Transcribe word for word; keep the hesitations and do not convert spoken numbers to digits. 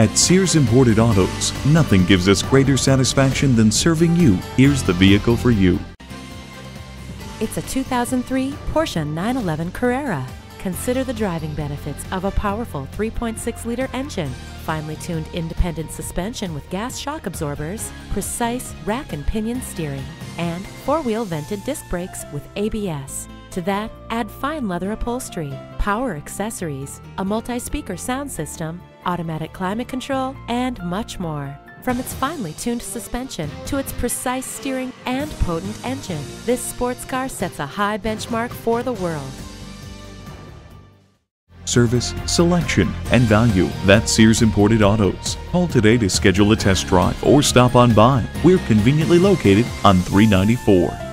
At Sears Imported Autos, nothing gives us greater satisfaction than serving you. Here's the vehicle for you. It's a two thousand three Porsche nine eleven Carrera. Consider the driving benefits of a powerful three point six liter engine, finely tuned independent suspension with gas shock absorbers, precise rack and pinion steering, and four-wheel vented disc brakes with A B S. To that, add fine leather upholstery, power accessories, a multi-speaker sound system, automatic climate control, and much more. From its finely tuned suspension to its precise steering and potent engine, this sports car sets a high benchmark for the world. Service, selection, and value. That's Sears Imported Autos. Call today to schedule a test drive or stop on by. We're conveniently located on three ninety-four.